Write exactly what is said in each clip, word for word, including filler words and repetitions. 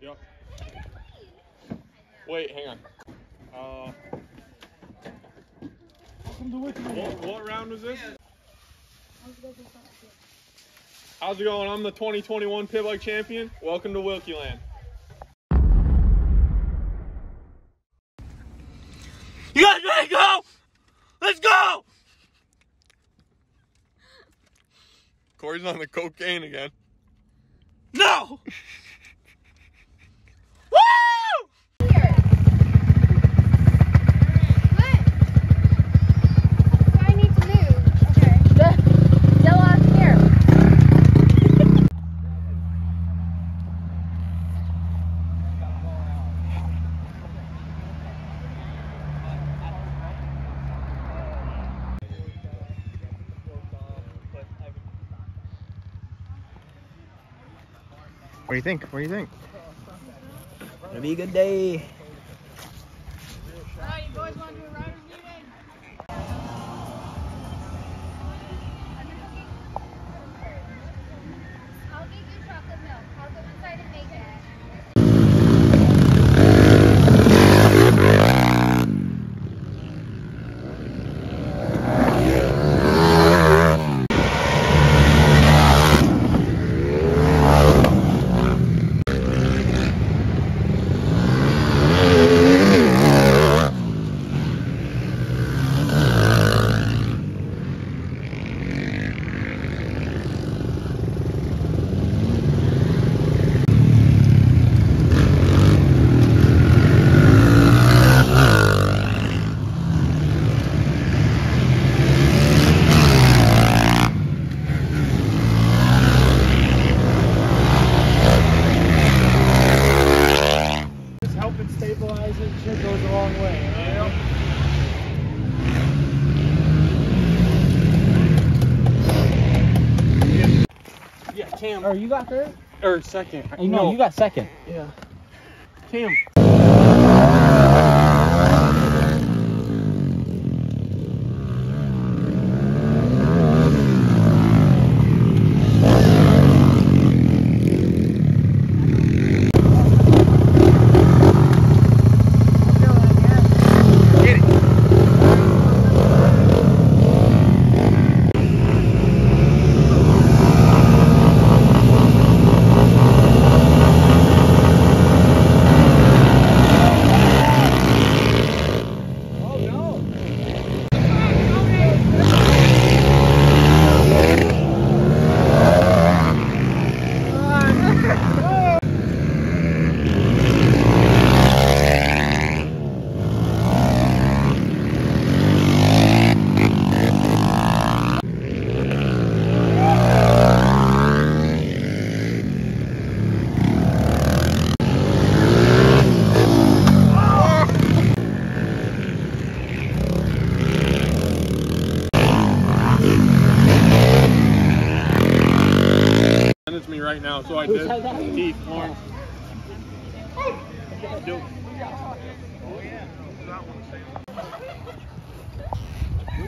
Yeah. Wait, hang on. Uh, what, what round was this? How's it going? I'm the twenty twenty-one Pit Bike Champion. Welcome to Wilkie Land. You guys ready to go? Let's go! Corey's on the cocaine again. No! What do you think? What do you think? It'll be a good day. Alright, you boys want to do a riders meeting? I'll give you chocolate milk. I'll go inside and make Cam. Or you got third? Or second. I, no, no, you got second. Yeah. Cam. Right now, so I did. Teeth, Lawrence. Oh,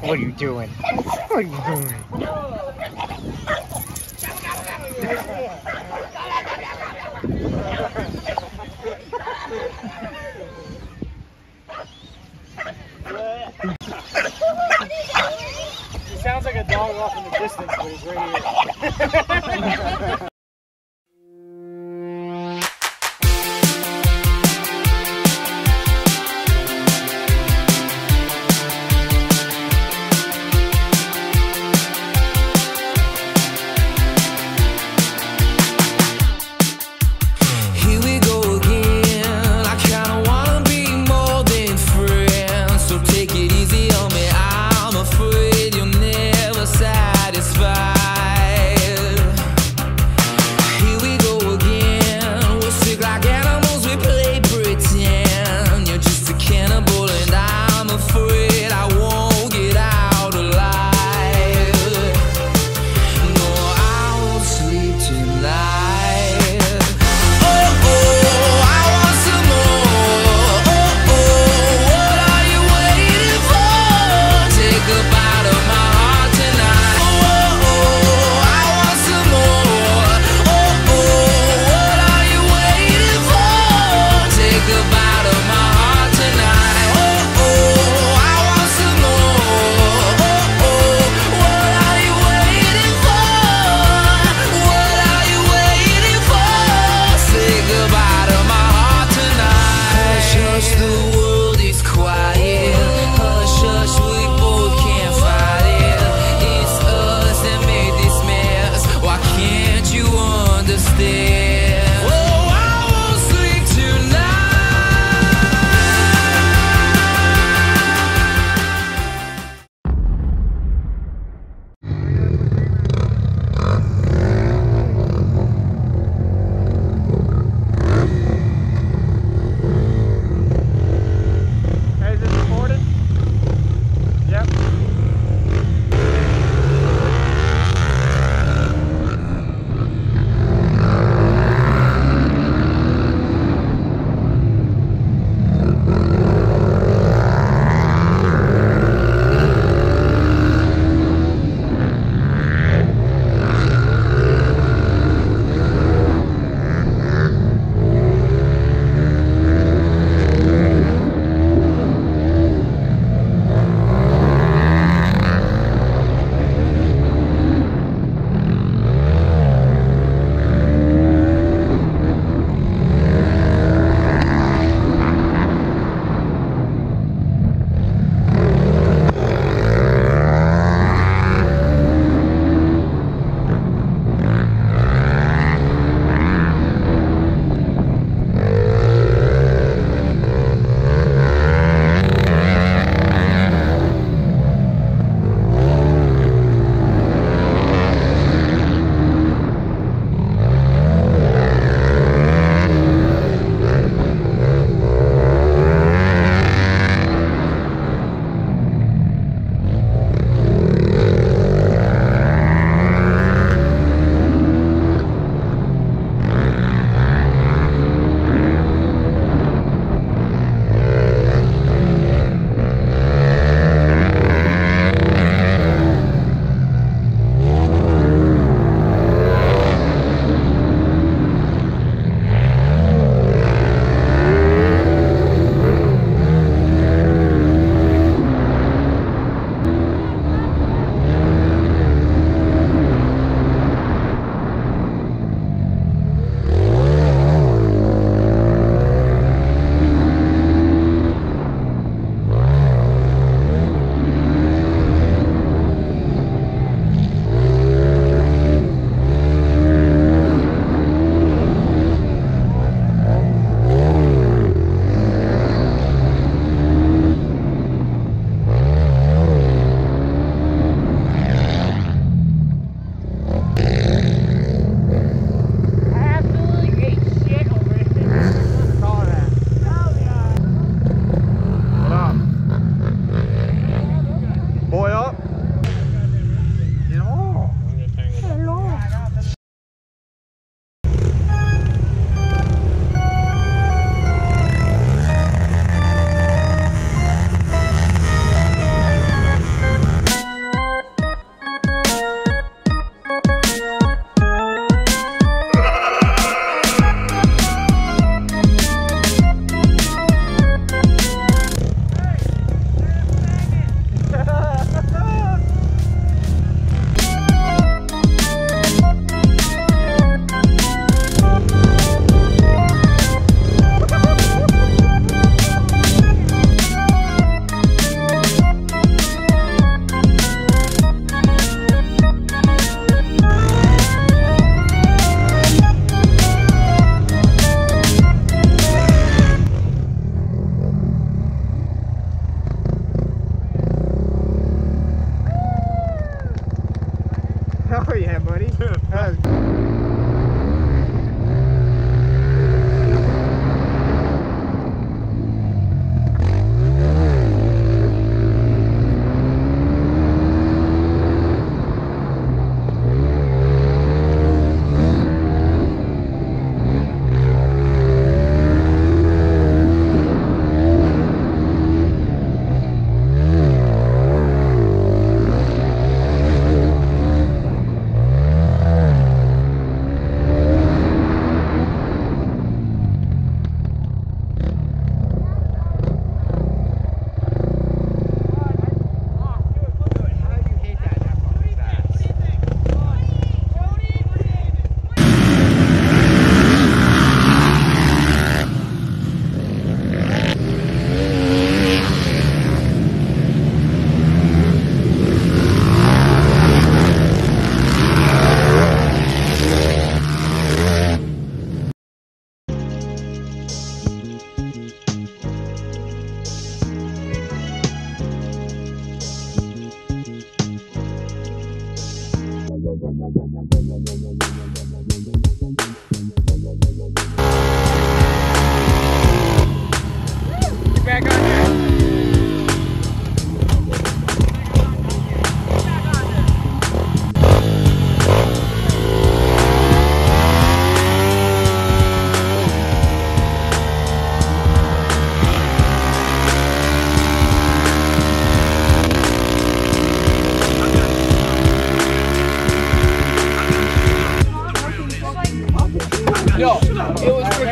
what are you doing? What are you doing? He sounds like a dog off in the distance, but he's right here. Satisfied.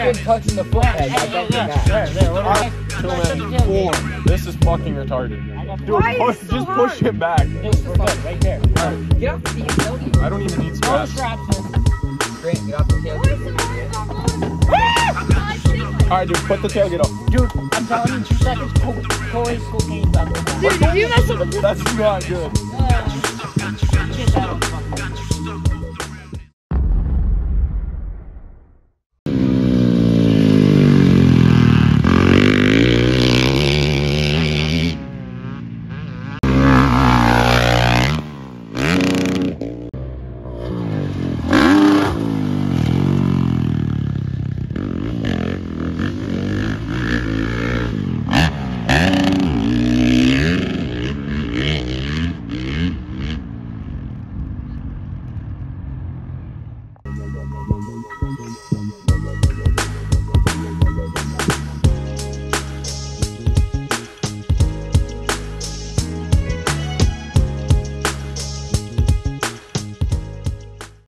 been touching the foot peg. I bet you're not. There, there, look at that. This is fucking retarded. Dude, push, just push it back. Push the fuck right there. Get off the tailgate. I don't even need straps. Great, get off the tailgate. Alright, dude, put the tailgate off. Dude, I'm telling you, two seconds. Cold, cold, cold, cold. Dude, you messed up. That's not good.